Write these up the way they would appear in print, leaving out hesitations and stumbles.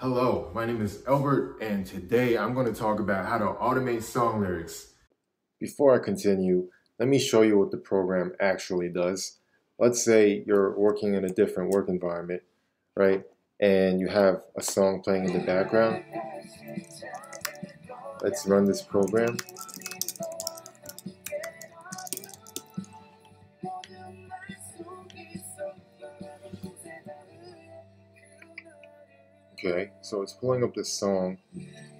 Hello, my name is Albert, and today I'm going to talk about how to automate song lyrics. Before I continue, let me show you what the program actually does. Let's say you're working in a different work environment, right? And you have a song playing in the background. Let's run this program. Okay, so it's pulling up this song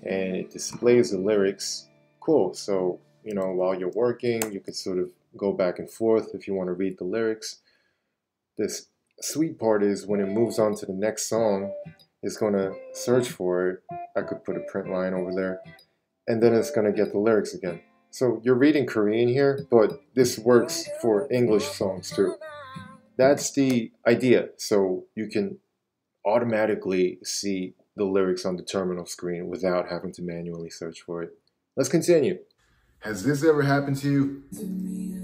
and it displays the lyrics. Cool, so you know, while you're working, you can sort of go back and forth if you want to read the lyrics. This sweet part is when it moves on to the next song, it's going to search for it. I could put a print line over there, and then it's going to get the lyrics again. So you're reading Korean here, but this works for English songs too. That's the idea. So you can automatically see the lyrics on the terminal screen without having to manually search for it. Let's continue. Has this ever happened to you?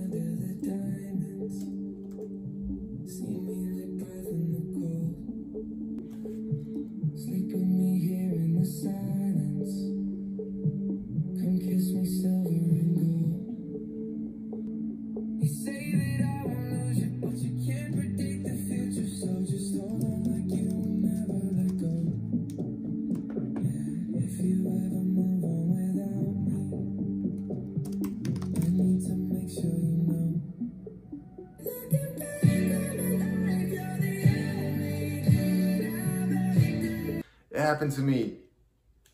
It happened to me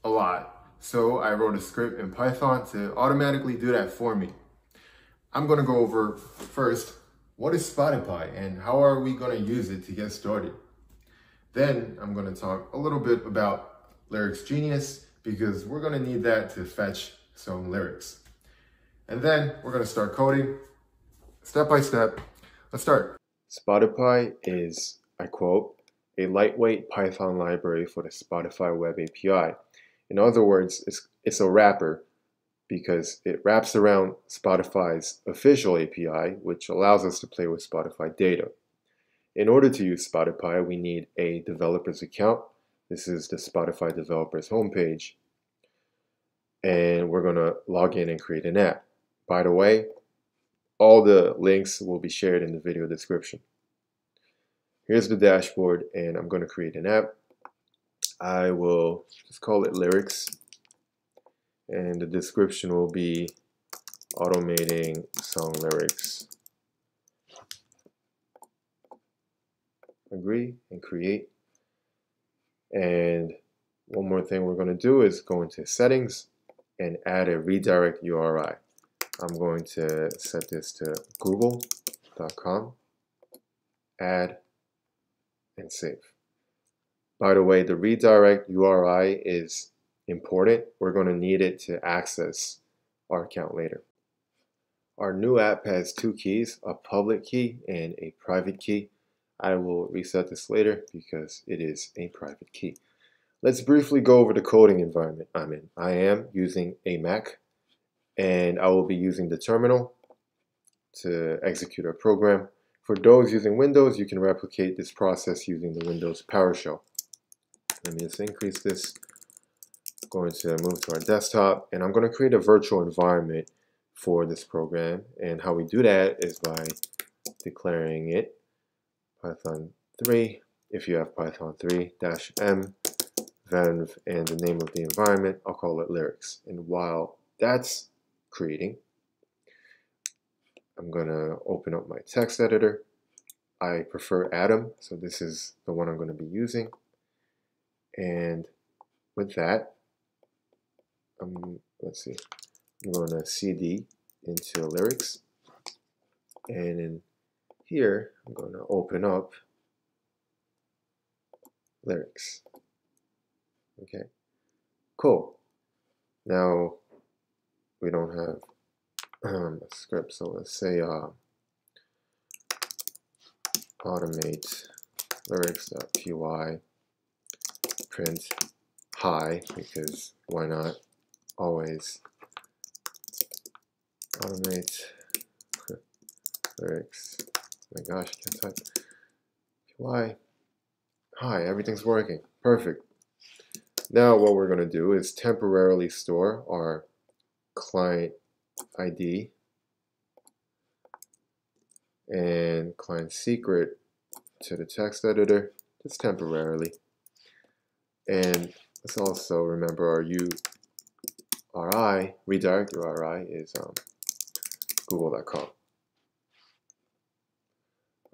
a lot, so I wrote a script in Python to automatically do that for me. I'm going to go over first, what is Spotify and how are we going to use it to get started? Then I'm going to talk a little bit about LyricsGenius because we're going to need that to fetch some lyrics. And then we're going to start coding step by step. Let's start. Spotify is, I quote, a lightweight Python library for the Spotify web API. In other words, it's a wrapper because it wraps around Spotify's official API, which allows us to play with Spotify data. In order to use Spotify, we need a developer's account. This is the Spotify developer's homepage. And we're gonna log in and create an app. By the way, all the links will be shared in the video description. Here's the dashboard, and I'm going to create an app. I will just call it lyrics, and the description will be automating song lyrics. Agree and create. And one more thing we're going to do is go into settings and add a redirect URI. I'm going to set this to google.com, add, and save. By the way, the redirect URI is important. We're going to need it to access our account later. Our new app has two keys, a public key and a private key. I will reset this later because it is a private key. Let's briefly go over the coding environment I'm in. I am using a Mac, and I will be using the terminal to execute our program. For those using Windows, you can replicate this process using the Windows PowerShell. Let me just increase this. I'm going to move to our desktop, and I'm going to create a virtual environment for this program. And how we do that is by declaring it Python 3. If you have Python 3-m, venv, and the name of the environment, I'll call it lyrics. And while that's creating, I'm going to open up my text editor. I prefer Atom, so this is the one I'm going to be using. And with that, I'm going to cd into lyrics. And in here, I'm going to open up lyrics. Okay, cool. Now, we don't have a script, so let's say automate lyrics.py print hi, because why not? Always automate lyrics. Oh my gosh, I can't type. Py hi, everything's working perfect. Now what we're going to do is temporarily store our client ID and client secret to the text editor, just temporarily. And let's also remember our URI, redirect URI is google.com.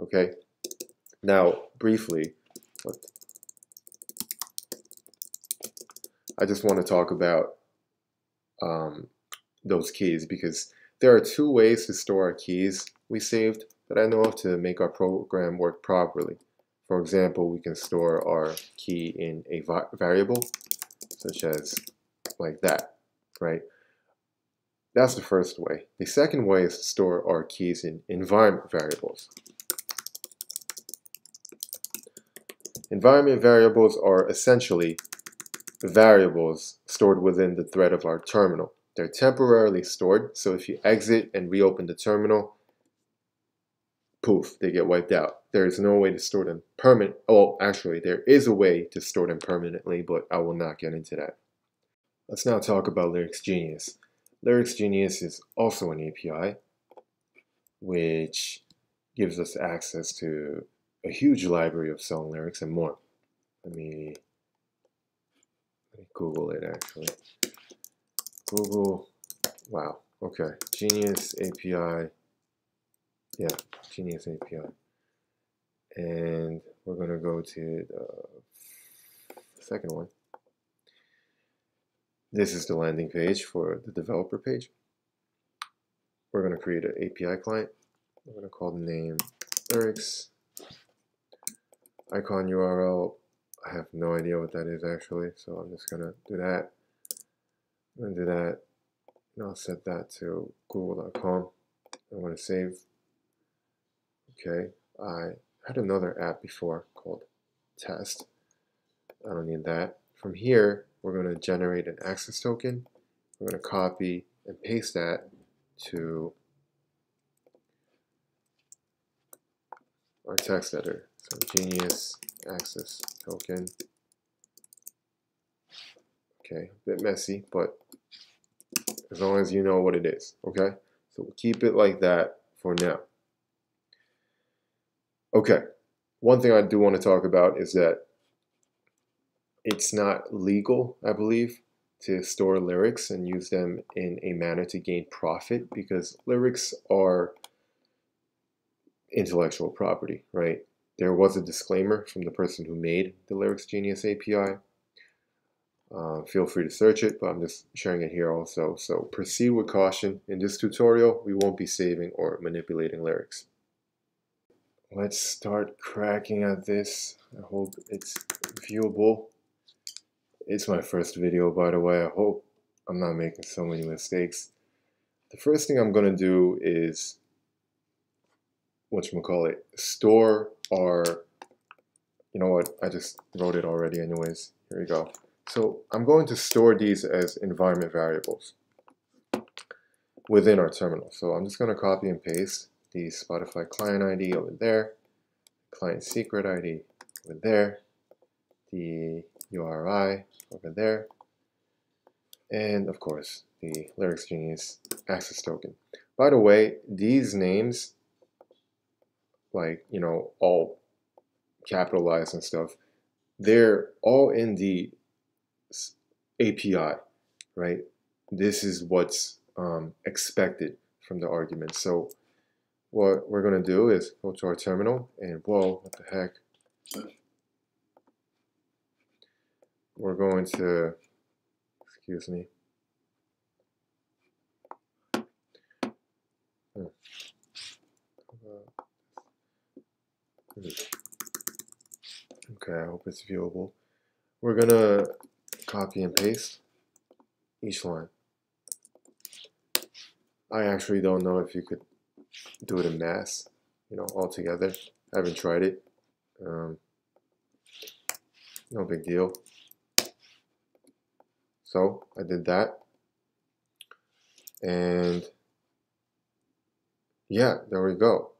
Okay, now briefly, I just want to talk about those keys, because there are two ways to store our keys we saved that I know of to make our program work properly. For example, we can store our key in a variable, such as like that, right? That's the first way. The second way is to store our keys in environment variables. Environment variables are essentially variables stored within the thread of our terminal. They're temporarily stored, so if you exit and reopen the terminal, poof, they get wiped out. There is no way to store them permanently. Well, actually, there is a way to store them permanently, but I will not get into that. Let's now talk about LyricsGenius. LyricsGenius is also an API, which gives us access to a huge library of song lyrics and more. Let me Google it, actually. Google, wow, okay, Genius API, yeah, Genius API. And we're going to go to the second one. This is the landing page for the developer page. We're going to create an API client. We're going to call the name lyrics. Icon URL, I have no idea what that is actually, so I'm just going to do that. I'm going to do that, and I'll set that to google.com. I'm going to save. Okay, I had another app before called test. I don't need that. From here, we're going to generate an access token. We're going to copy and paste that to our text editor. So Genius access token. Okay, a bit messy, but as long as you know what it is, okay? So we'll keep it like that for now. Okay, one thing I do want to talk about is that it's not legal, I believe, to store lyrics and use them in a manner to gain profit, because lyrics are intellectual property, right? There was a disclaimer from the person who made the LyricsGenius API. Feel free to search it, but I'm just sharing it here also. So proceed with caution. In this tutorial, we won't be saving or manipulating lyrics. Let's start cracking at this. I hope it's viewable. It's my first video, by the way. I hope I'm not making so many mistakes. The first thing I'm going to do is, whatchamacallit, store our, you know what, I just wrote it already anyways. Here we go. So I'm going to store these as environment variables within our terminal. So I'm just going to copy and paste the Spotify client ID over there, client secret ID over there, the URI over there, and of course the LyricsGenius access token. By the way, these names, like, you know, all capitalized and stuff, they're all in the API, right? This is what's expected from the argument. So what we're going to do is go to our terminal and, whoa, what the heck? We're going to, excuse me. Okay, I hope it's viewable. We're going to copy and paste each line. I actually don't know if you could do it in mass, you know, all together. I haven't tried it. No big deal. So I did that, and yeah, there we go.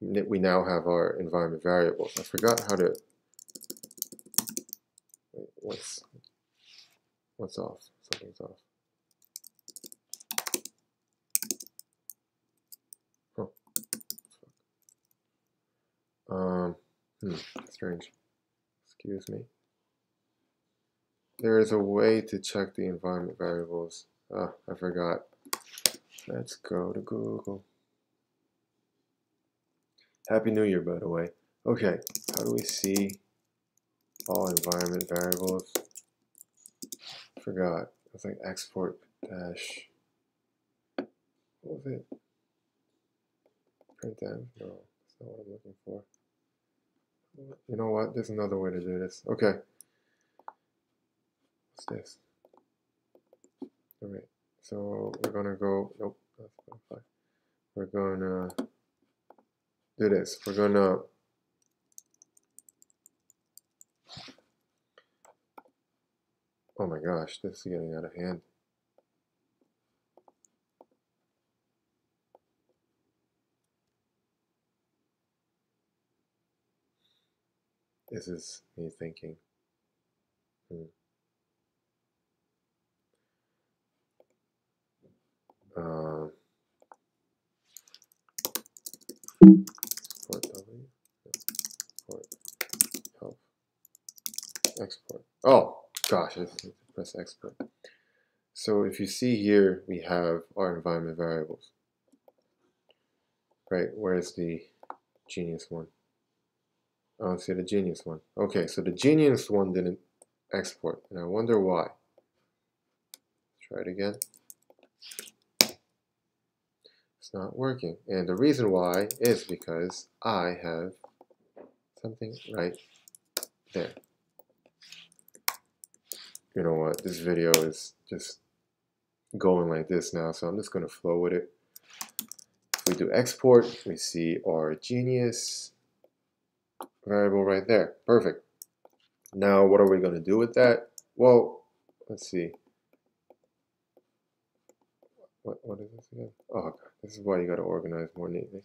We now have our environment variables. I forgot how to. what's off? Something's off. Oh, fuck. Strange. Excuse me. There is a way to check the environment variables. Ah, I forgot. Let's go to Google. Happy New Year, by the way. Okay, how do we see all environment variables? Forgot. It's like export dash. What was it? Print them? No, that's not what I'm looking for. You know what? There's another way to do this. Okay. What's this? Alright, so we're gonna go. Nope, that's Spotify. We're gonna do this. We're gonna oh my gosh, this is getting out of hand. This is me thinking. Export W, export help, export. Oh gosh, I need to press export. So if you see here, we have our environment variables. Right, where's the Genius one? I don't see the Genius one. Okay, so the Genius one didn't export, and I wonder why. Try it again. It's not working, and the reason why is because I have something right there. You know what, this video is just going like this now, so I'm just going to flow with it. If we do export, we see our Genius variable right there. Perfect. Now what are we going to do with that? Well, let's see. What is this again? Oh, God. This is why you got to organize more neatly.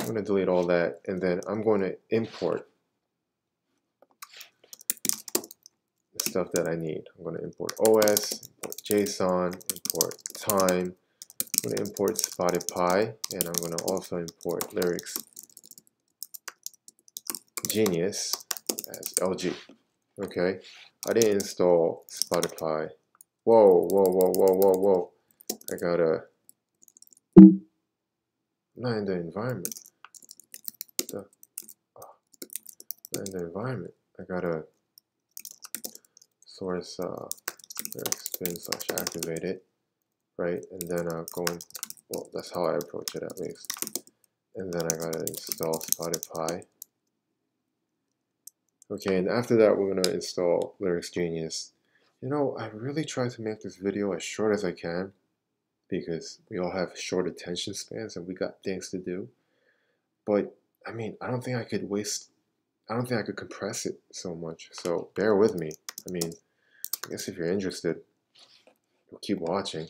I'm going to delete all that, and then I'm going to import the stuff that I need. I'm going to import OS, import JSON, import time. I'm going to import Spotify, and I'm going to also import Lyrics Genius as LG. Okay. I didn't install Spotify. Whoa, whoa, whoa, whoa, whoa, whoa. I gotta not in the environment. Not in the environment. I gotta source spin / activate it, right? And then go in. Well, that's how I approach it at least. And then I gotta install Spotify. Okay, and after that, we're gonna install LyricsGenius. You know, I really try to make this video as short as I can, because we all have short attention spans and we got things to do. But I mean, I don't think I could compress it so much. So bear with me. I mean, I guess if you're interested, you'll keep watching.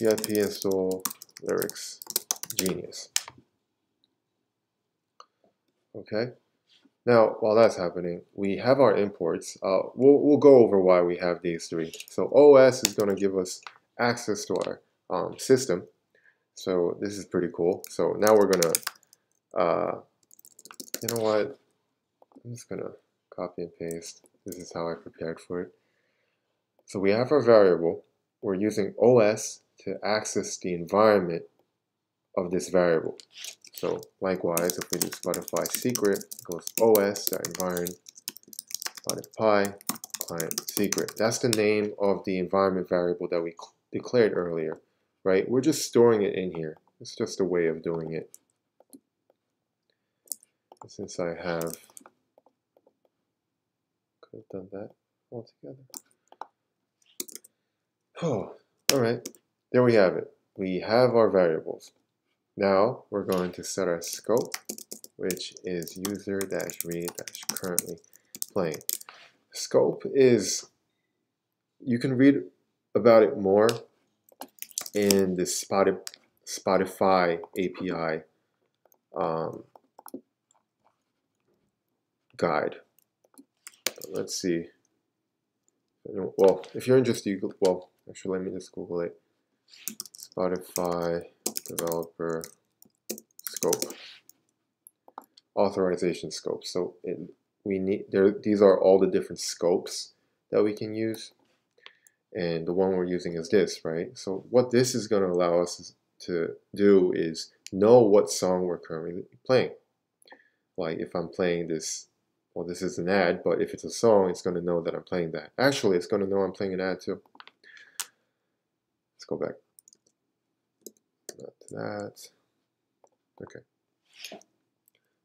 PIP install LyricsGenius. Okay. Now, while that's happening, we have our imports. We'll go over why we have these three. So OS is going to give us access to our system, so this is pretty cool. So now we're gonna you know what, I'm just gonna copy and paste. This is how I prepared for it. So we have our variable. We're using OS to access the environment of this variable. So likewise, if we do Spotify secret, it goes os.environ Spotify client secret. That's the name of the environment variable that we declared earlier. Right, we're just storing it in here. It's just a way of doing it. And since I have could have done that altogether. Oh, all right. There we have it. We have our variables. Now we're going to set our scope, which is user-read-currently playing. Scope is, you can read about it more in the Spotify API guide. But let's see. Well, if you're interested, well, actually, let me just Google it. Spotify developer scope, authorization scope. So we need these are all the different scopes that we can use, and the one we're using is this, right? So what this is going to allow us to do is know what song we're currently playing. Like if I'm playing this, well, this is an ad, but if it's a song, it's going to know that I'm playing that. Actually, it's going to know I'm playing an ad too. Let's go back. Not to that. Okay.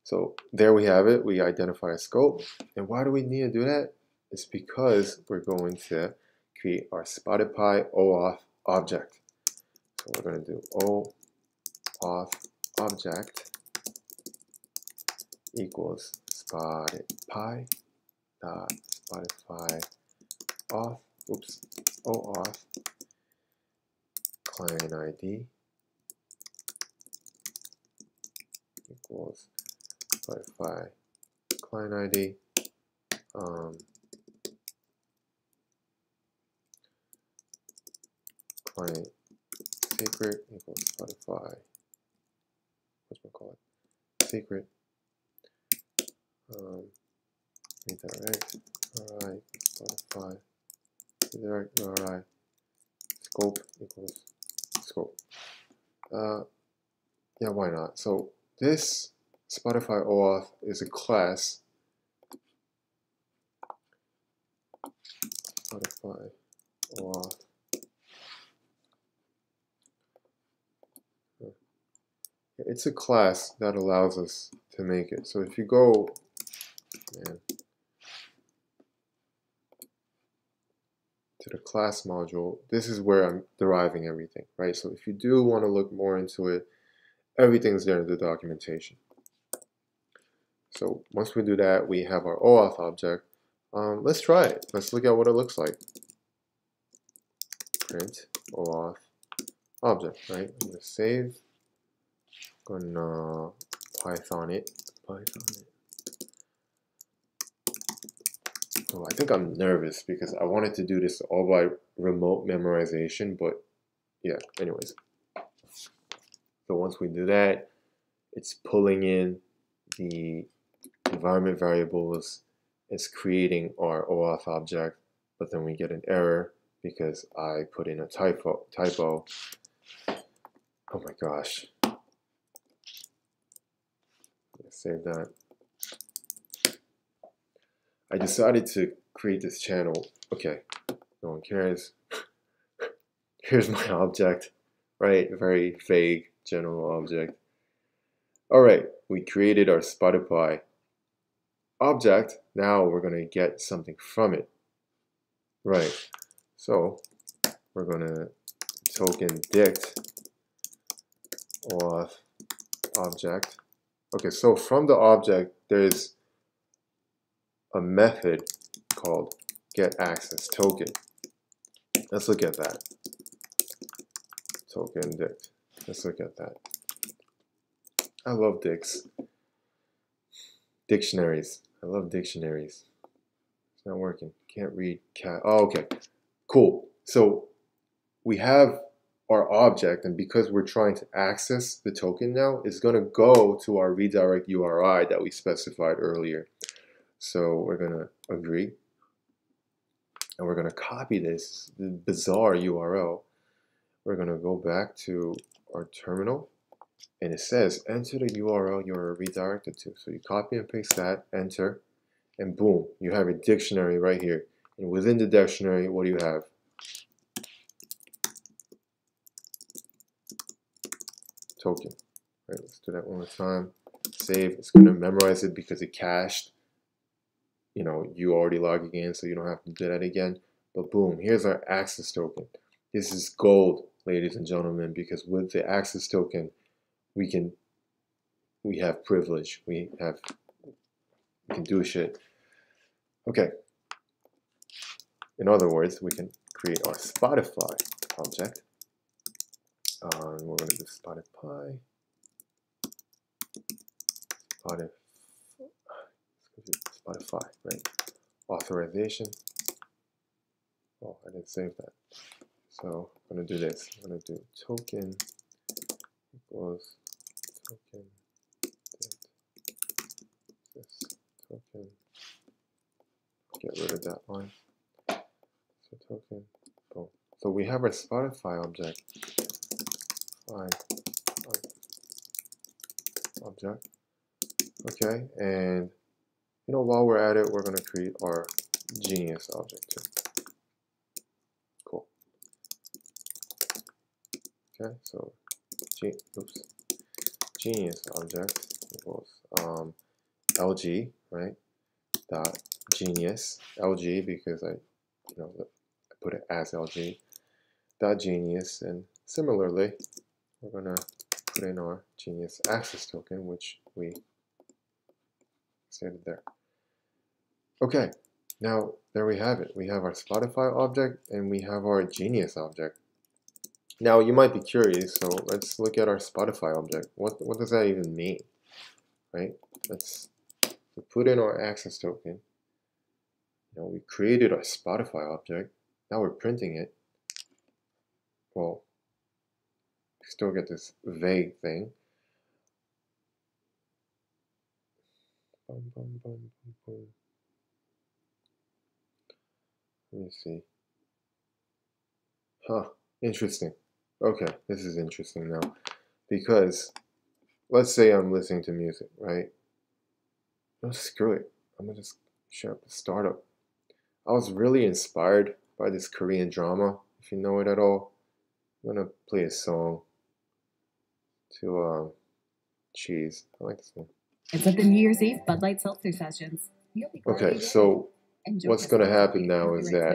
So there we have it. We identify a scope. And why do we need to do that? It's because we're going to create our Spotify OAuth object. So we're going to do OAuth object equals Spotify auth, oops, OAuth client ID equals Spotify client ID client secret equals Spotify secret redirect alright Spotify redirect alright scope equals scope. Yeah, why not? So this Spotify OAuth is a class. Spotify OAuth. It's a class that allows us to make it. So if you go, to the class module, this is where I'm deriving everything, right? So if you do want to look more into it, everything's there in the documentation. So once we do that, we have our OAuth object. Let's try it. Let's look at what it looks like. Print OAuth object, right? I'm gonna save. I'm gonna Python it. Oh, I think I'm nervous because I wanted to do this all by remote memorization, but yeah, anyways. So once we do that, it's pulling in the environment variables, it's creating our OAuth object, but then we get an error because I put in a typo. Oh my gosh. Let's save that. I decided to create this channel. Okay, no one cares. Here's my object, right? Very vague general object. All right, we created our Spotify object. Now we're going to get something from it. Right, so we're going to token dict auth object. Okay, so from the object, there's a method called getAccessToken. Let's look at that. Token dict. Let's look at that. I love dicts. Dictionaries. I love dictionaries. It's not working. Can't read cat. Oh, okay. Cool. So we have our object, and because we're trying to access the token now, it's going to go to our redirect URI that we specified earlier. So we're going to agree, and we're going to copy this bizarre URL. We're going to go back to our terminal, and it says enter the URL you're redirected to. So you copy and paste that, enter, and boom, you have a dictionary right here. And within the dictionary, what do you have? Token. Right, let's do that one more time. Save. It's going to memorize it because it cached. You know, you already logged in, so you don't have to do that again. But boom, here's our access token. This is gold, ladies and gentlemen, because with the access token, we have privilege. We can do shit. Okay. In other words, we can create our Spotify object. We're going to do Spotify. Spotify, right? Authorization Oh, I didn't save that. So I'm going to do this. I'm going to do token equals token this token. Get rid of that one. So token. Boom. So we have our Spotify object. Object. Okay, and you know, while we're at it, we're going to create our Genius object too. Cool. Okay, so Genius object equals LG, right? Dot Genius LG, because I, you know, I put it as LG dot Genius, and similarly, we're gonna put in our Genius access token, which we stated there. Okay, now there we have it. We have our Spotify object and we have our Genius object. Now you might be curious, so let's look at our Spotify object. What does that even mean, right? Let's put in our access token. Now we created our Spotify object. Now we're printing it. Well, we still get this vague thing. Let me see. Huh, interesting. Okay, this is interesting now. Because let's say I'm listening to music, right? No, screw it. I'm gonna just share up the startup. I was really inspired by this Korean drama, if you know it at all. I'm gonna play a song to cheese. I like this one. It's at the New Year's Eve Bud Light Seltzer sessions. Okay, so what's going to happen now is that...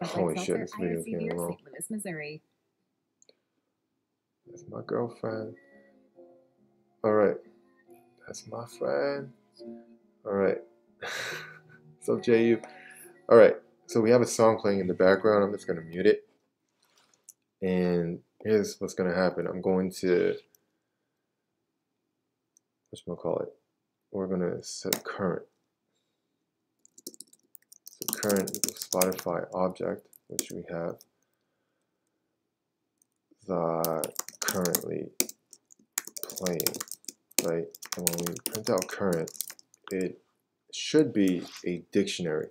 Holy shit, this video came along. That's my girlfriend. Alright. That's my friend. Alright. What's up, JU? Alright, so we have a song playing in the background. I'm just going to mute it. And here's what's going to happen. I'm going to... whatchamacallit, we're gonna set current. So current equals Spotify object, which we have the currently playing, right? And when we print out current, it should be a dictionary.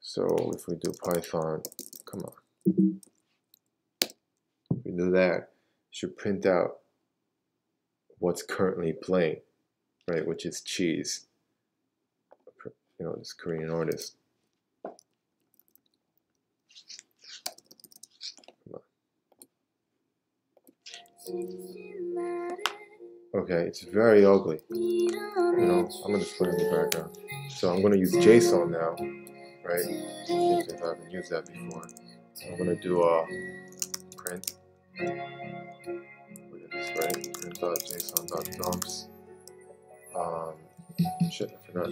So if we do Python, come on. If we do that, it should print out what's currently playing, right? Which is cheese, you know, this Korean artist. Come on. Okay, it's very ugly. You know, I'm gonna just put it in the background. So I'm gonna use JSON now, right? If I haven't used that before, so I'm gonna do a print. Right, print.json.dumps. Shit, I forgot.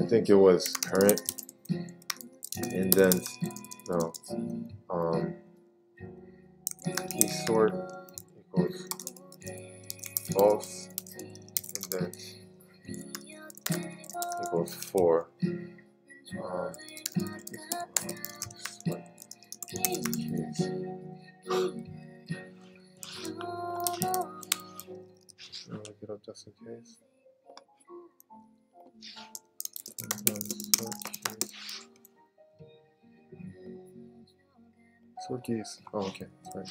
I think it was current indent. No. Key sort equals false indent equals 4. Up just in case. Sort keys. Oh, okay. Sorry.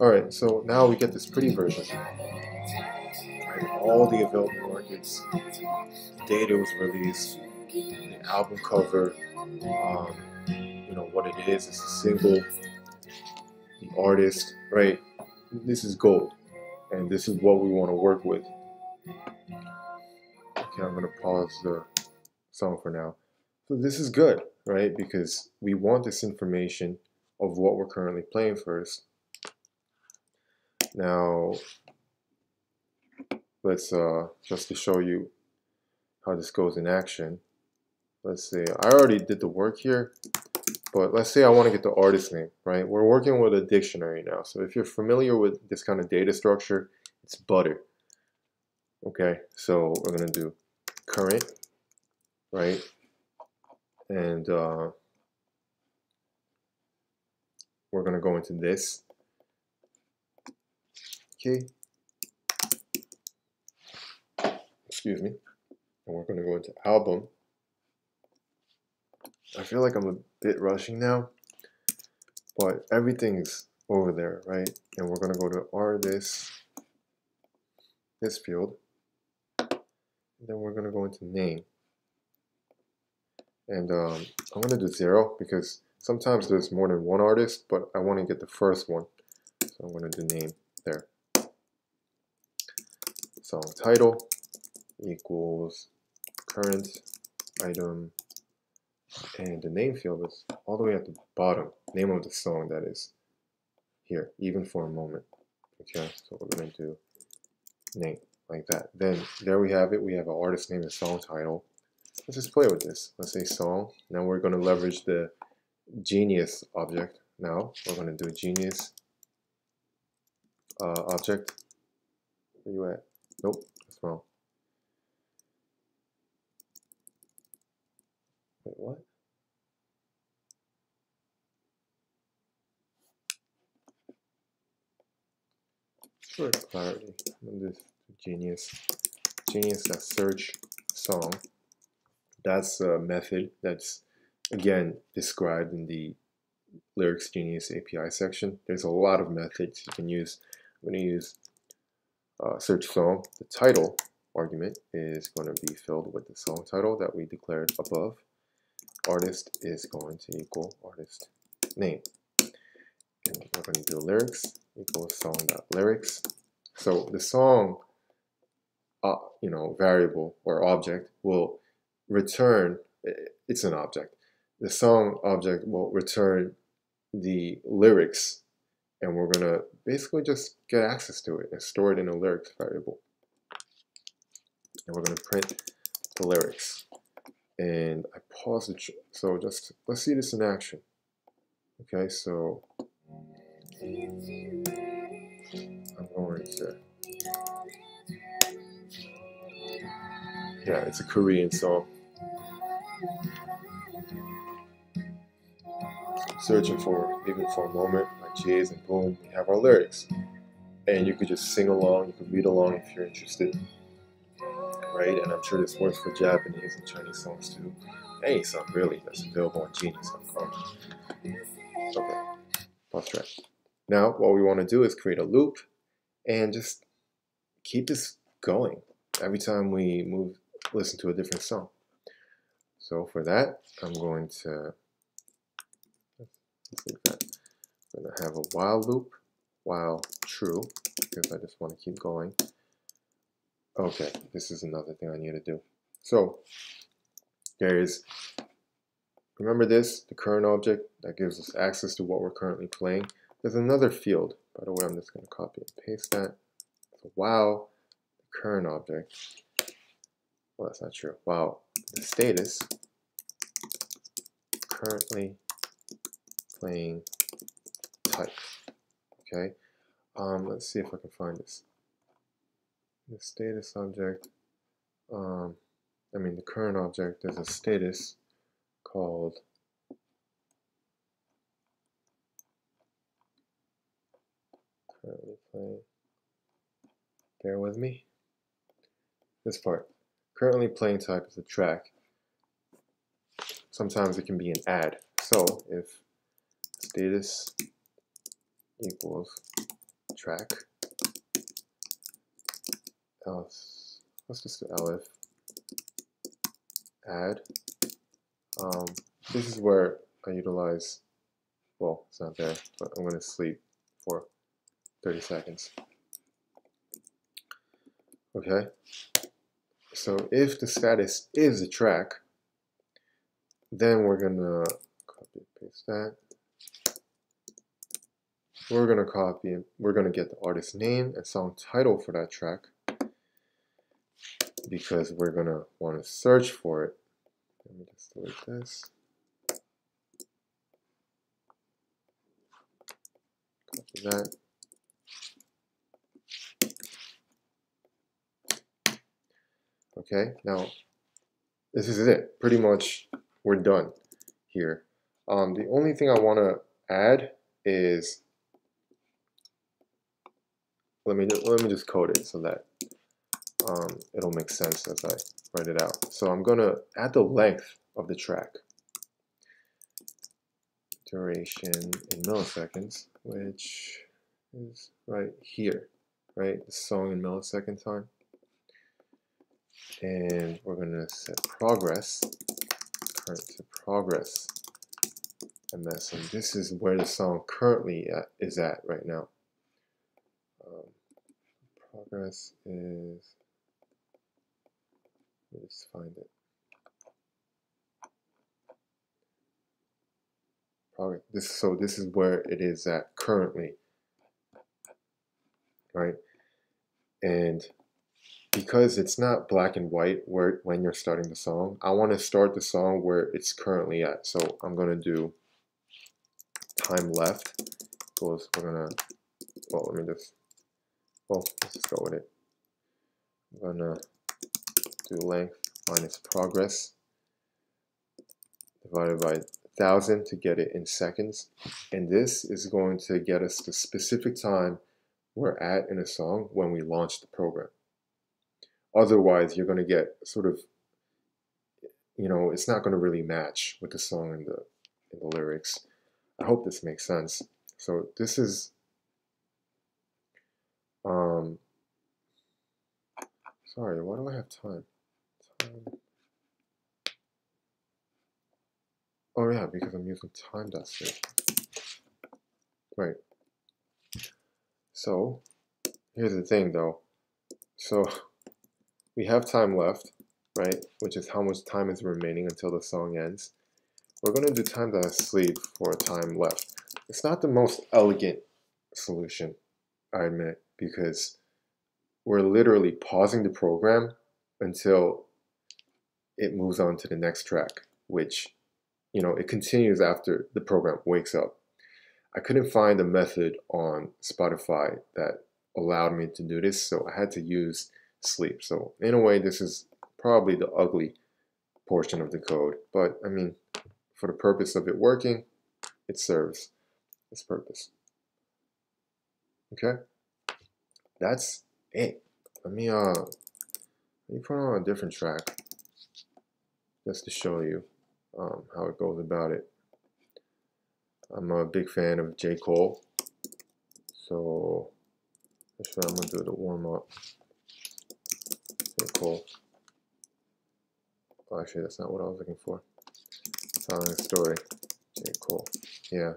All right. So now we get this pretty version. Right. All the available markets, the data was released, the album cover, you know what it is. It's a single. The artist, right? This is gold. And this is what we want to work with. Okay, I'm going to pause the song for now. So this is good, right? Because we want this information of what we're currently playing first. Now, let's, just to show you how this goes in action. Let's see, I already did the work here, but let's say I want to get the artist name, right? We're working with a dictionary now. So if you're familiar with this kind of data structure, it's butter. Okay, so we're going to do current, right? and we're going to go into this. Okay. Excuse me. And we're going to go into album. I feel like I'm a bit rushing now, but everything's over there, right? And we're going to go to artist, this field. And then we're going to go into name. And I'm going to do 0 because sometimes there's more than one artist, but I want to get the first one. So I'm going to do name there. Song title equals current item. And the name field is all the way at the bottom. Name of the song, that is. Here, even for a moment. Okay, so we're going to do name like that. Then there we have it. We have an artist name and song title. Let's just play with this. Let's say song. Now we're going to leverage the Genius object. Now we're going to do Genius object. Where you at? Nope, that's wrong. Wait, what? For clarity, I'm going to do Genius that search song. That's a method that's again described in the LyricsGenius API section. There's a lot of methods you can use. I'm going to use search song. The title argument is going to be filled with the song title that we declared above. Artist is going to equal artist name. And we're going to do lyrics equals song.lyrics. So the song variable or object will return, it's an object. The song object will return the lyrics, and we're going to basically just get access to it and store it in a lyrics variable. And we're going to print the lyrics. And I paused it, so just let's see this in action. Okay, so I'm going to, yeah, it's a Korean song. Searching for, even for a moment, like J's, and boom, we have our lyrics. And you could just sing along, you could read along if you're interested, right? And I'm sure this works for Japanese and Chinese songs too. Any song really that's available on Genius.com. Okay, pause track. Now, what we want to do is create a loop and just keep this going every time we move, listen to a different song. So for that, I'm going to have a while loop, while true, because I just want to keep going. Okay, this is another thing I need to do. So there is, remember this, the current object that gives us access to what we're currently playing. There's another field, by the way, I'm just going to copy and paste that. So while the current object, well, that's not true. While the status currently playing type. Okay, let's see if I can find this. The status object, the current object, there's a status called currently playing. Bear with me. This part. Currently playing type is a track. Sometimes it can be an add. So if status equals track. Else, let's just do LF add. This is where I utilize, well, it's not there, but I'm going to sleep for 30 seconds. Okay, so if the status is a track, then we're going to copy and paste that. We're going to copy and we're going to get the artist name and song title for that track because we're going to want to search for it. Let me just delete this. Copy that. Okay, now this is it. Pretty much we're done. here. The only thing I want to add is, let me just code it so that it'll make sense as I write it out. So I'm gonna add the length of the track, duration in milliseconds, which is right here, right? The song in millisecond time. And we're gonna set progress, current to progress, MS. And this is where the song currently is at right now. Progress is, let's find it. Progress. So this is where it is at currently, right? And because it's not black and white where when you're starting the song, I want to start the song where it's currently at. So I'm gonna do time left equals, let's just go with it. I'm gonna do length minus progress divided by 1,000 to get it in seconds. And this is going to get us the specific time we're at in a song when we launch the program. Otherwise, you're gonna get sort of, you know, it's not gonna really match with the song and the lyrics. I hope this makes sense. So this is, sorry, why do I have time? Oh yeah, because I'm using time.station. Right. So here's the thing though. So we have time left, right? Which is how much time is remaining until the song ends. We're gonna do time.sleep for time left. It's not the most elegant solution, I admit, because we're literally pausing the program until it moves on to the next track, which, you know, it continues after the program wakes up. I couldn't find a method on Spotify that allowed me to do this, so I had to use sleep. So in a way, this is probably the ugly portion of the code, but I mean, for the purpose of it working, it serves its purpose. Okay, that's it. Let me put on a different track just to show you how it goes about it. I'm a big fan of J. Cole, so that's what I'm gonna do, the warm up. J. Cole. Oh, actually, that's not what I was looking for. Telling a story. J. Cole. Yeah.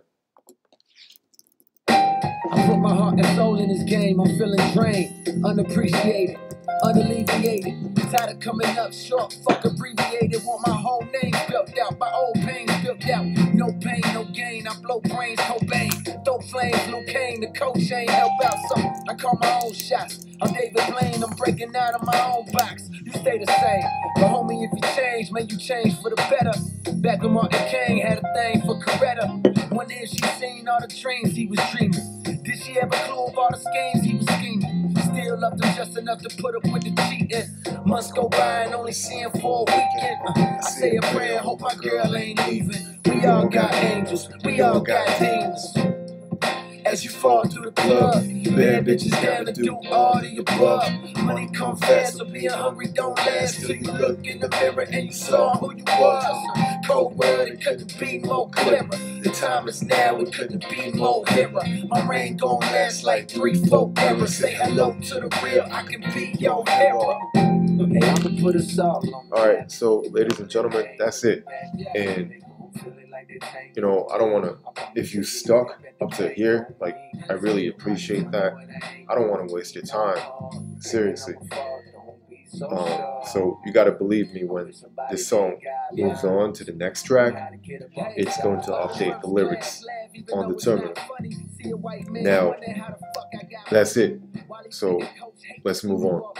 I put my heart and soul in this game. I'm feeling drained, unappreciated, unalleviated. Tired of coming up short, fuck abbreviated. Want my whole name built out, my old pain built out. No pain, no gain. I blow brains, Cobain, throw flames, Luke Kane. The coach ain't help out, so I call my own shots. I'm David Blaine, I'm breaking out of my own box. You stay the same, but homie, if you change, may you change for the better. Back when Martin King had a thing for Coretta. One day she seen all the dreams he was dreaming. Did she ever clue of all the schemes he was scheming? Still loved him just enough to put up with the cheating. Months go by and only see him for a weekend. I say a prayer, hope my girl ain't leaving. We all got angels, we all got demons. As you fall through the club, bad bitches down to do all the above. Money come fast, so being hungry don't last. Till you look in the mirror and you saw who you was. Cold world, it couldn't be more clearer. The time is now, it couldn't be more mirror. My reign gon' last like 3-4 eras. Say hello to the real, I can be your hero. Hey, I can put us all on. Alright, so ladies and gentlemen, that's it. And you know, I don't want to, if you stuck up to here, like, I really appreciate that. I don't want to waste your time, seriously. So you got to believe me, when this song moves on to the next track, it's going to update the lyrics on the terminal. Now, that's it. So let's move on.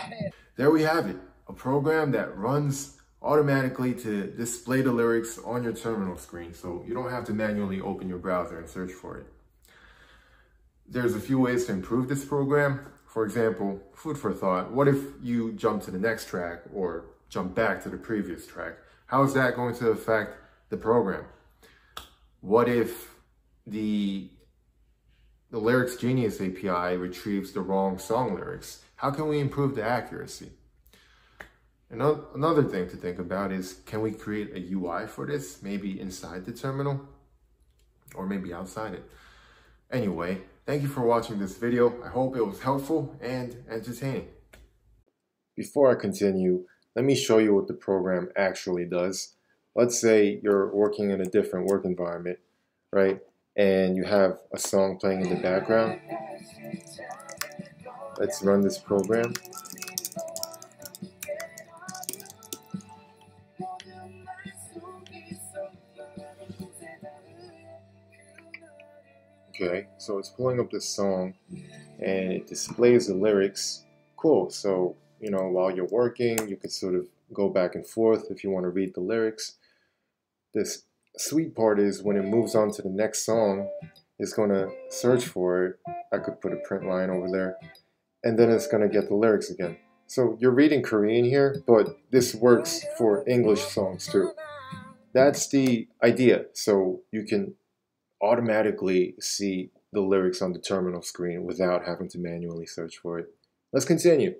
There we have it, a program that runs automatically to display the lyrics on your terminal screen, so you don't have to manually open your browser and search for it. There's a few ways to improve this program. For example, food for thought, what if you jump to the next track or jump back to the previous track? How is that going to affect the program? what if the LyricsGenius API retrieves the wrong song lyrics? How can we improve the accuracy? Another thing to think about is, can we create a UI for this? Maybe inside the terminal or maybe outside it. Anyway, thank you for watching this video. I hope it was helpful and entertaining. Before I continue, let me show you what the program actually does. Let's say you're working in a different work environment, right? And you have a song playing in the background. Let's run this program. Okay, so it's pulling up this song and it displays the lyrics. Cool, so you know, while you're working, you can sort of go back and forth if you want to read the lyrics. This sweet part is when it moves on to the next song, it's going to search for it. I could put a print line over there, and then it's going to get the lyrics again. So you're reading Korean here, but this works for English songs too. That's the idea. So you can automatically see the lyrics on the terminal screen without having to manually search for it. Let's continue.